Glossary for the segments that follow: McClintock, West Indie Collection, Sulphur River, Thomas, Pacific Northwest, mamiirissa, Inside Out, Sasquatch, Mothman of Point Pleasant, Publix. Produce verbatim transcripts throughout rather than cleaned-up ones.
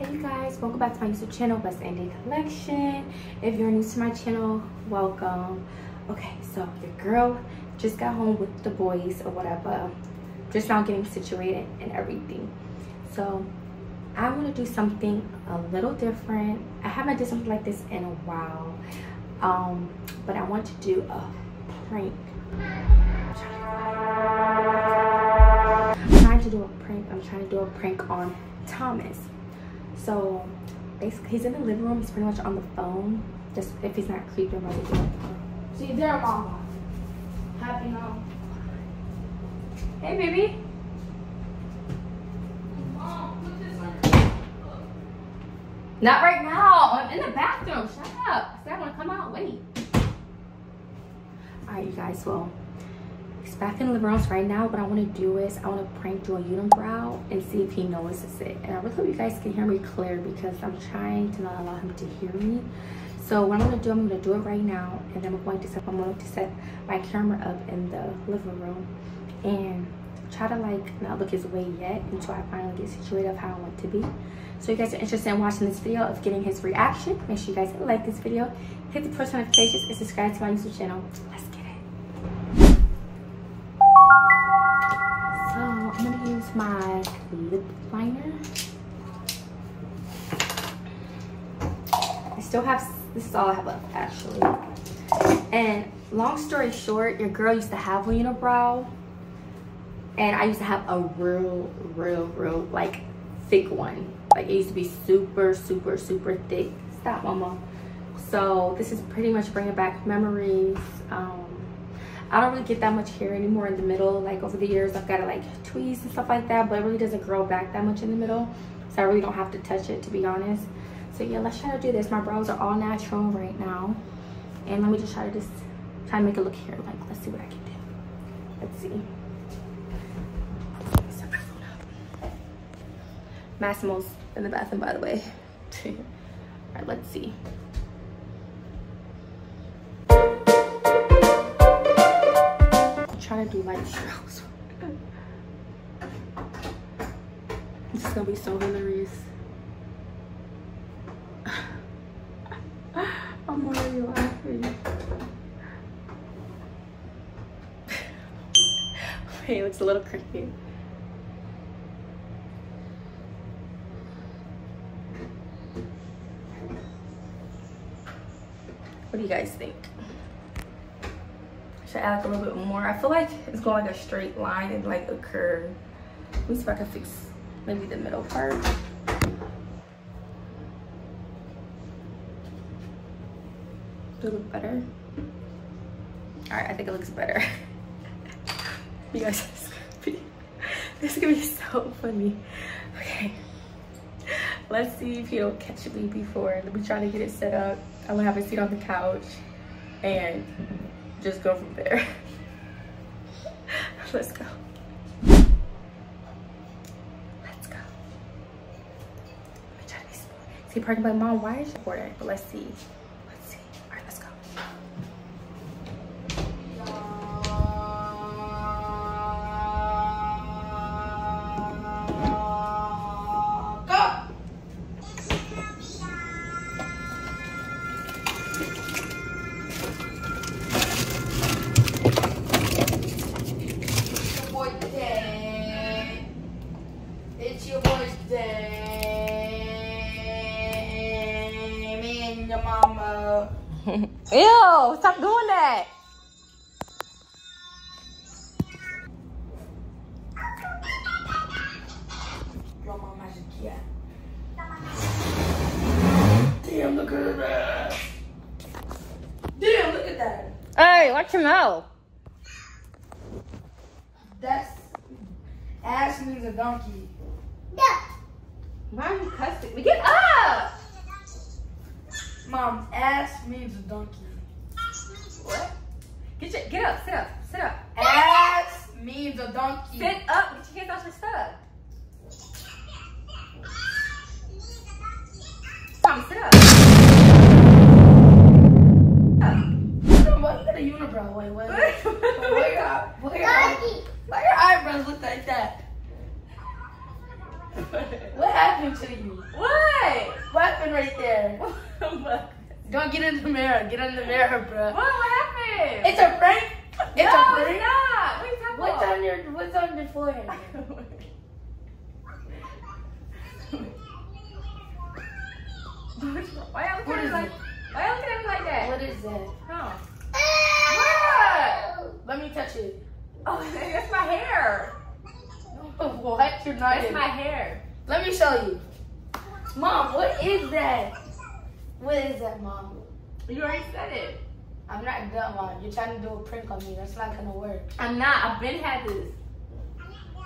Hey you guys, welcome back to my YouTube channel, West Indie Collection. If you're new to my channel, welcome. Okay, so your girl just got home with the boys or whatever, just now getting situated and everything. So I want to do something a little different. I haven't done something like this in a while, um, but I want to do a prank. I'm trying to do a prank. I'm trying to do a prank on Thomas. So basically, he's in the living room. He's pretty much on the phone. Just if he's not creeping right now. So you're there, Mom. Happy now. Hey, baby. Mom, put this on. Not right now. I'm in the bathroom. Shut up. I said I want to come out. Wait. All right, you guys. Well, he's back in the living room right now. What I want to do is I want to prank do a unibrow and see if he notices it. And I really hope you guys can hear me clear because I'm trying to not allow him to hear me. So what I'm going to do, I'm going to do it right now. And then I'm going to set, I'm going to set my camera up in the living room and try to like not look his way yet until I finally get situated of how I want to be. So if you guys are interested in watching this video of getting his reaction, make sure you guys like this video, hit the post notifications, and subscribe to my YouTube channel. Let's get I'm gonna use my lip liner. I still have, this is all I have left actually. And long story short, your girl used to have a unibrow. And I used to have a real, real, real like thick one. Like it used to be super, super, super thick. Stop, Mama. So this is pretty much bringing back memories. Um, I don't really get that much hair anymore in the middle. Like over the years, I've got to like tweeze and stuff like that, but it really doesn't grow back that much in the middle. So I really don't have to touch it, to be honest. So yeah, let's try to do this. My brows are all natural right now. And let me just try to just try to make it look hair like. Let's see what I can do. Let's see. Let's set my phone up. Massimo's in the bathroom, by the way. All right, let's see. Trying to do light shows. This is gonna be so hilarious. I'm already laughing. Okay, it looks a little creepy. What do you guys think? Should add like a little bit more. I feel like it's going like a straight line and like a curve. Let me see if I can fix maybe the middle part. Do it look better? All right, I think it looks better. You guys, this is gonna be, this is gonna be so funny. Okay, let's see if he'll catch me before. Let me try to get it set up. I'm gonna have a seat on the couch and just go from there. Let's go. Let's go. Let me try to be smooth. See, pardon my mom, why is she important? But let's see. Let's see. All right, let's go. Ew, stop doing that. Damn, look at that. Damn, look at that. Hey, watch your mouth. That's ass means a donkey. Yeah. Why are you cussing? We get up. Mom, ass means a donkey. Ass means what? Get your, get up, sit up, sit up. Ass means a donkey. Sit up, get your hands off your stuff. Ass means a donkey. Mom, sit up. Why you got a unibrow? Wait, wait, wait. Why your, why your, eye, why your eyebrows look like that? What happened to you? What? What? Weapon right there. Don't get in the mirror. Get in the mirror, bro. What? What happened? It's a prank. It's no, a prank. It's not. What's on your What's on your forehead? Why are you looking at me like? Why are you looking at me like that? What is that? Huh? What? Let me touch it. Oh, that's my hair. What? You're not. That's in. my hair. Let me show you. Mom, what is that? What is that, Mom? You already said it. I'm not done, Mom. You're trying to do a prank on me. That's not gonna work. I'm not. I've been had this.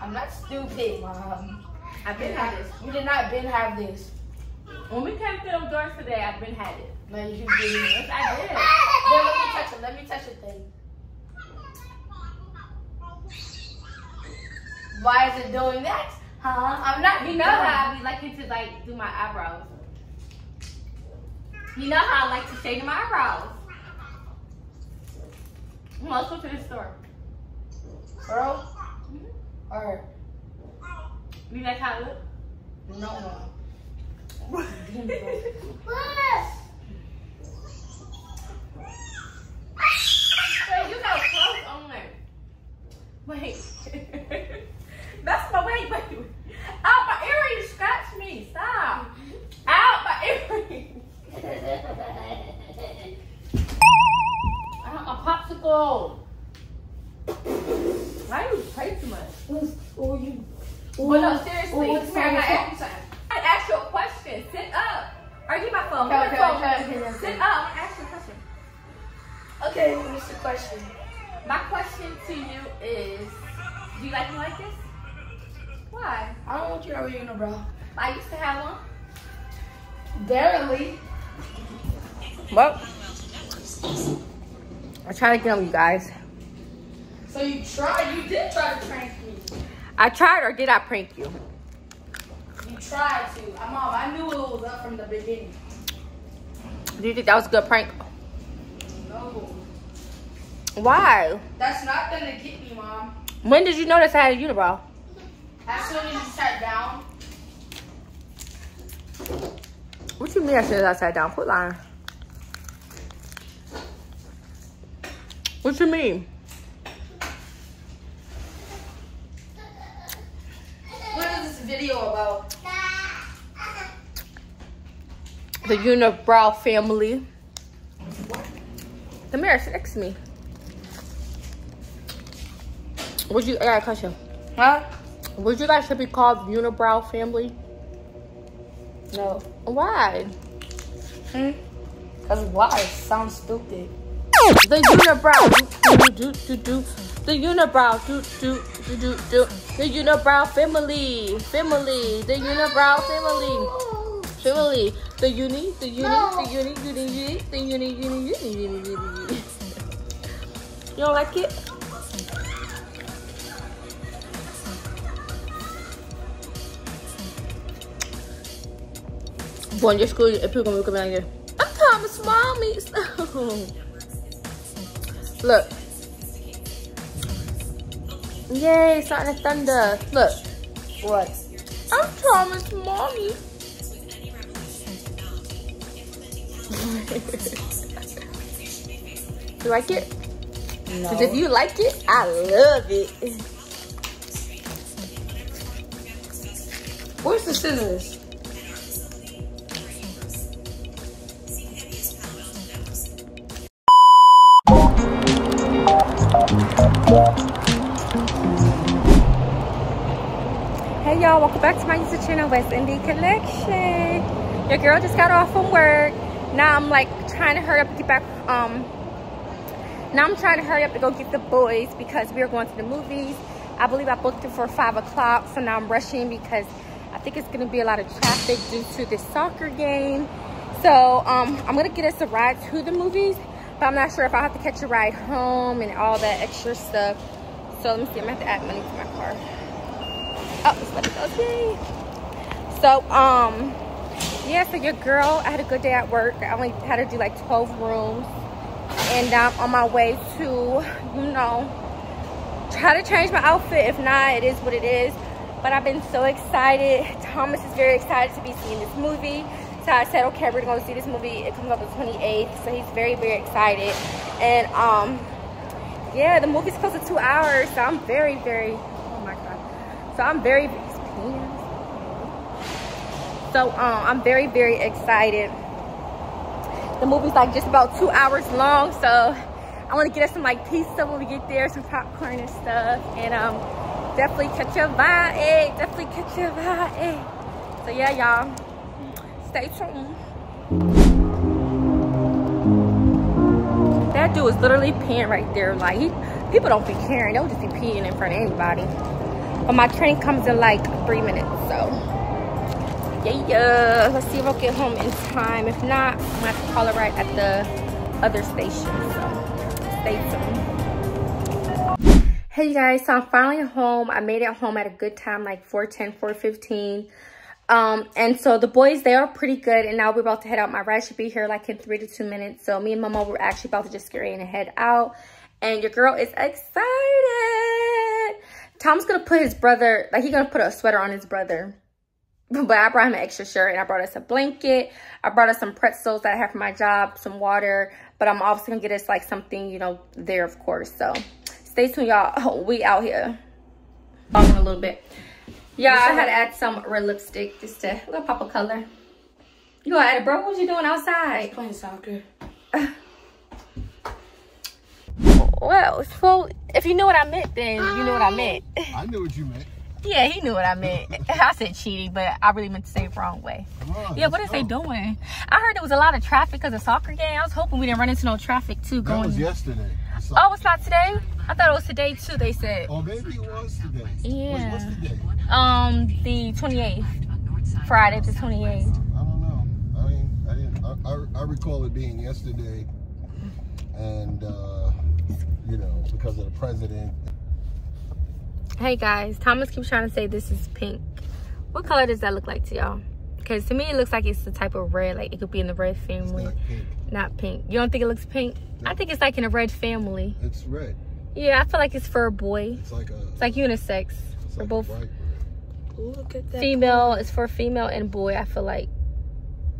I'm not stupid, Mom. I've been had this. You did not been have this. When we came through the doors today, I've been had it. No, you didn't. Yes, I did. Then let me touch it. Let me touch the thing. Why is it doing that? Huh? I'm not. You know how I be liking to like do my eyebrows. You know how I like to shade my eyebrows. Let's go to the store. Girl? Mm-hmm. Or you like how it look? No, no. What? Wait, you got clothes on there. Wait. That's my way, wait. Ow, my earring scratched me. Stop. Ow, my earring. I want a popsicle. Why do you play too much? Oh, you. Well, no, seriously. Ooh, it's I'm, not asking, I'm not asking you a question. Sit up. Or give my phone. Okay, okay, phone. Okay, sit up. I'm asking you a question. Okay, what's your question? My question to you is, do you like me like this? Why? I don't want you ever in a bra. I used to have one. Barely. Well, I tried to get them, you guys. So you tried? You did try to prank me. I tried, or did I prank you? You tried to. Mom, I knew it was up from the beginning. Do you think that was a good prank? No. Why? That's not gonna get me, Mom. When did you notice I had a unibrow? As soon as you sat down. What you mean as soon as I sat down? Quit lying. What you mean? What is this video about? The unibrow family. What? The mirror sticks me. Would you? I got a question. Huh? Would you guys should be called unibrow family? No. Why? Hmm. Cause why? It sounds stupid. The unibrow. Do do do do. The unibrow. Do do do do do. The unibrow family. Family. The unibrow family. Family. The uni. The uni. The uni. Uni. Uni. The uni. Uni. Uni. Uni. Uni. You don't like it? Going to school, if people gonna look at me like this, I'm Thomas, mommy. Look, yay, starting to thunder. Look, what? I'm Thomas, mommy. You like it? No. Cause if you like it, I love it. Where's the scissors? Hey y'all, welcome back to my YouTube channel, West Indie Collection. Your girl just got off from work. Now I'm like trying to hurry up to get back. Um, now I'm trying to hurry up to go get the boys because we are going to the movies. I believe I booked it for five o'clock, so now I'm rushing because I think it's gonna be a lot of traffic due to this soccer game. So um, I'm gonna get us a ride to the movies. But I'm not sure if I have to catch a ride home and all that extra stuff. So let me see. I'm gonna have to add money to my car. Oh, it's let it go. Yay. So um, yeah. So your girl, I had a good day at work. I only had to do like twelve rooms, and I'm on my way to, you know, try to change my outfit. If not, it is what it is. But I've been so excited. Thomas is very excited to be seeing this movie. So I said, okay, we're going to see this movie. It comes out the twenty-eighth. So he's very, very excited. And um, yeah, the movie's close to two hours. So I'm very, very, oh my God. So I'm very, so um, I'm very, very excited. The movie's like just about two hours long. So I want to get us some like pizza when we get there, some popcorn and stuff. And um, definitely catch your vibe. Definitely catch your vibe. So yeah, y'all. Stay tuned. That dude is literally peeing right there. Like, he, people don't be caring. They'll just be peeing in front of anybody. But my train comes in like three minutes. So, yeah, yeah. Let's see if I'll get home in time. If not, I'm going to have to call it right at the other station. So, stay tuned. Hey, you guys. So, I'm finally home. I made it home at a good time, like four ten, four fifteen. Um, and so the boys, they are pretty good, and now we're about to head out. My ride should be here like in three to two minutes. So me and my mom were actually about to just get ready and head out. And your girl is excited. Tom's gonna put his brother, like he's gonna put a sweater on his brother. But I brought him an extra shirt, and I brought us a blanket. I brought us some pretzels that I have for my job, some water. But I'm obviously gonna get us like something, you know, there of course. So stay tuned, y'all. Oh, we out here. Talking a little bit. Yeah, I had to add some red lipstick just to a little pop of color. You gonna add it, bro? What was you doing outside? I was playing soccer. Well, well, if you knew what I meant, then you knew what I meant. I knew what you meant. Yeah, he knew what I meant. I said cheating, but I really meant to say it the wrong way. Come on, yeah, what is go. They doing? I heard there was a lot of traffic because of soccer game. I was hoping we didn't run into no traffic too. Going. That was yesterday. Oh, it's not today? I thought it was today too, they said. Oh, maybe it was today. Yeah. What's, what's the day? Um, the twenty-eighth. Friday the twenty-eighth. I don't know. I mean, I didn't. I, I, I recall it being yesterday, and uh, you know, because of the president. Hey guys, Thomas keeps trying to say this is pink. What color does that look like to y'all? Because to me it looks like it's the type of red, like it could be in the red family. Not pink. Not pink. You don't think it looks pink? No. I think it's like in a red family. It's red. Yeah, I feel like it's for a boy. It's like a, it's like unisex. It's for like both. Look at that. Female part. It's for female and boy. I feel like.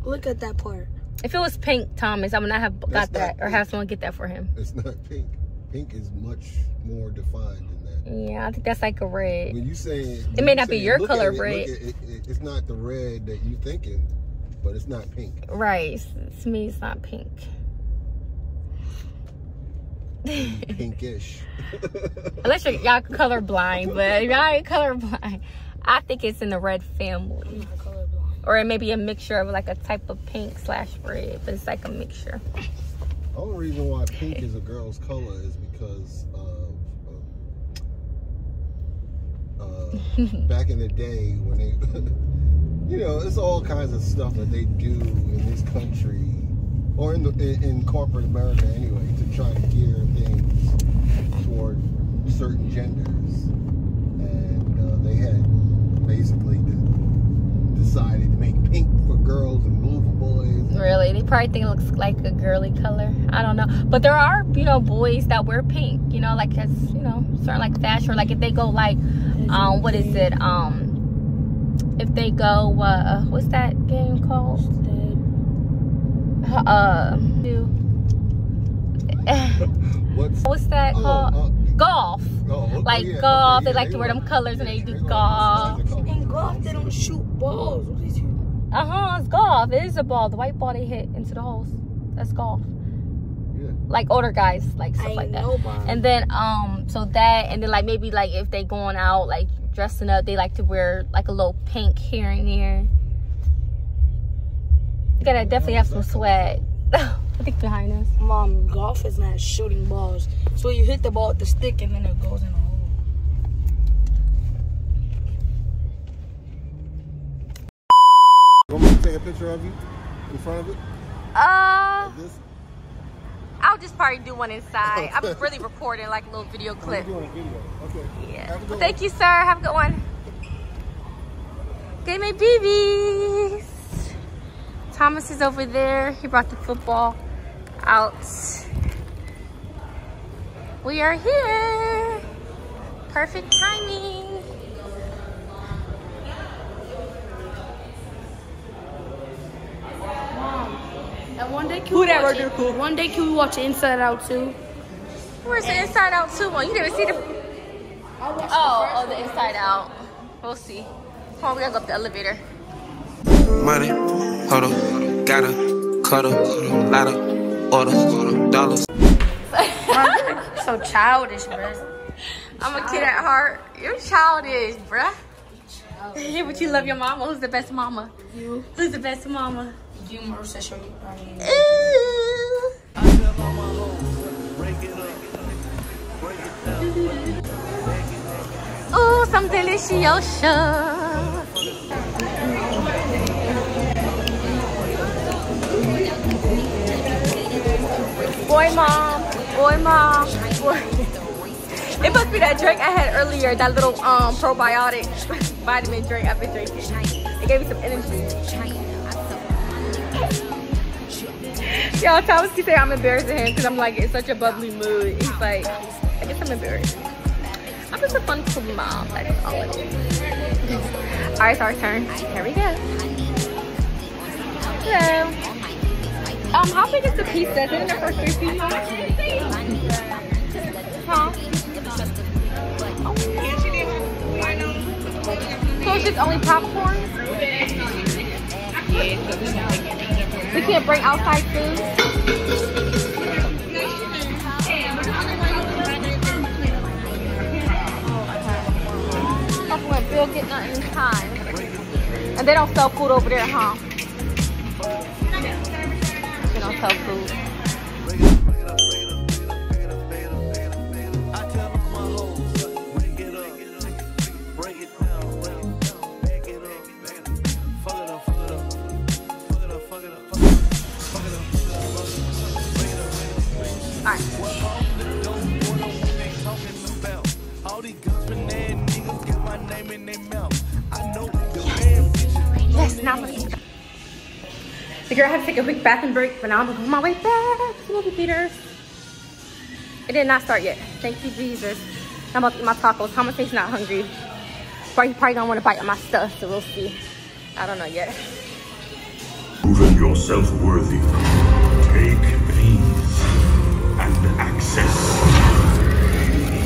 Look at that part. If it was pink, Thomas, I would not have got That's that or have someone get that for him. It's not pink. Pink is much more defined than that. Yeah, I think that's like a red. When you say it, it may not be your color red. It's not the red that you thinking, but it's not pink. Right. To me, it's not pink. Pinkish. Unless y'all colorblind, but y'all ain't colorblind. I think it's in the red family. I'm not colorblind. Or it may be a mixture of like a type of pink slash red, but it's like a mixture. The only reason why pink is a girl's color is because of, uh, back in the day when they, you know, it's all kinds of stuff that they do in this country or in, the, in, in corporate America anyway to try to gear things toward certain genders. And uh, they had basically de decided to make pink for girls and blue for boys. Really? They probably think it looks like a girly color. I don't know. But there are, you know, boys that wear pink, you know, like as, you know, certain like fashion. Like if they go like, um, what is it? Um, if they go, uh, what's that game called? Uh, what's, what's that oh, called? Uh, golf. Oh, okay, like yeah, golf. Okay, yeah, they like they to wear them colors and they do golf. In golf, they don't shoot balls. What is you? Uh-huh, it's golf. It is a ball. The white ball they hit into the holes. That's golf. Yeah. Like older guys, like stuff I like that. Nobody. And then, um, so that, and then like maybe like if they going out, like dressing up, they like to wear like a little pink here and there. You gotta yeah, definitely have some swag. I think behind us. Mom, golf is not shooting balls. So you hit the ball with the stick and then it goes in a hole. Want me to take a picture of you in front of it? Uh, like this? I'll just probably do one inside. I'm really recording like a little video clip. Doing a video. Okay. Yeah. Well, thank you, sir. Have a good one. Give me babies. Thomas is over there. He brought the football out. We are here. Perfect timing. One day, Q that order cool. One day, Q watch Inside Out too. Where's and the Inside Out two one? You didn't see the. I watched oh, the, oh, the Inside Out. We'll see. Come on, we gotta go up the elevator. Money, hold up, gotta, cut up, lot of, order, dollars. So childish, bruh. I'm a kid at heart. You're childish, bruh. Yeah, but you love your mama. Who's the best mama? You. Who's the best mama? You, Marissa, show you. Ooh. I love my mama. Break it up. Break it down. Ooh, some deliciosa. Boy, mom. Boy, mom. Boy. It must be that drink I had earlier, that little um probiotic vitamin drink I've been drinking. It gave me some energy. Y'all, Thomas keeps saying I'm embarrassing him because I'm like in such a bubbly mood. He's like, I guess I'm embarrassed. I'm just a fun cool mom. That is all it is. Alright, it's our turn. Here we go. So, um, how big is the pizza? Isn't it for fifty? Huh? Oh. So it's just only popcorn? We can't bring outside food? That's when Bill get nothing in time. And they don't sell food over there, huh? They don't sell food. The girl had to take a quick bathroom break, but now I'm on my way back to movie theaters. It did not start yet. Thank you, Jesus. I'm about to eat my tacos. Thomas thinks not hungry. Probably, probably don't want to bite on my stuff, so we'll see. I don't know yet. Proven yourself worthy. Take these and access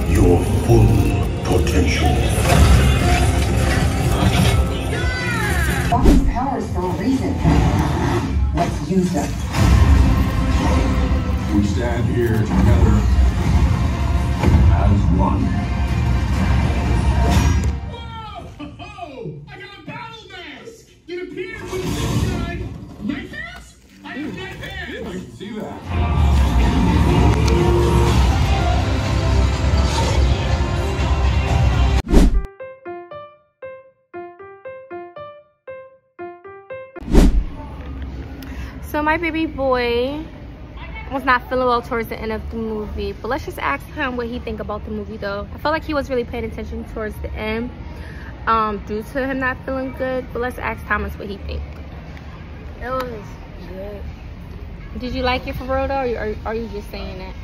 your full potential. Lost powers for a reason. Let's use them. We stand here together as one. Whoa! I got a battle mask! It appears you inside my pants? I have my pants! I can see that. So my baby boy was not feeling well towards the end of the movie, but let's just ask him what he think about the movie though. I felt like he was really paying attention towards the end um, due to him not feeling good, but let's ask Thomas what he think. It was good. Did you like it for real though, or are you just saying that?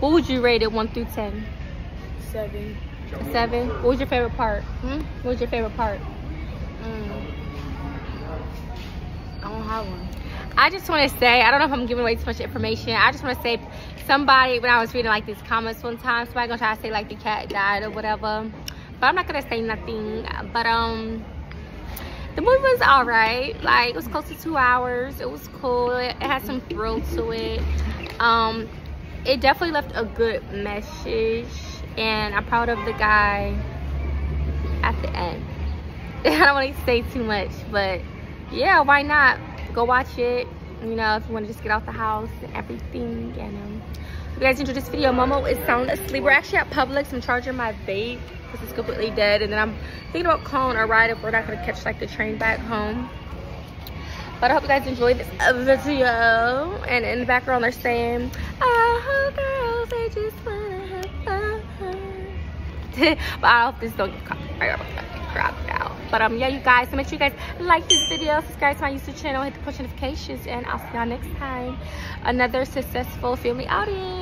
What would you rate it one through ten? Seven. Seven? What was your favorite part? Hmm? What was your favorite part? Mm. I don't have one. I just want to say, I don't know if I'm giving away too much information. I just want to say, somebody, when I was reading like these comments one time, somebody gonna try to say like the cat died or whatever, but I'm not gonna say nothing. But um, the movie was all right. Like it was close to two hours. It was cool. It had some thrill to it. Um, it definitely left a good message, and I'm proud of the guy at the end. I don't want to say too much, but yeah, why not? Go watch it, you know, if you want to just get out the house and everything. And um, if you guys enjoyed this video, Momo is sound asleep. We're actually at Publix. I'm charging my vape because it's completely dead, and then I'm thinking about calling a ride if we're not going to catch like the train back home. But I hope you guys enjoyed this video. And in the background they're saying, oh girls, they just want to have fun. But I hope this don't get caught. Right, grabbed out. But um yeah, you guys, so make sure you guys like this video, subscribe to my YouTube channel, hit the push notifications, and I'll see y'all next time. Another successful family outing.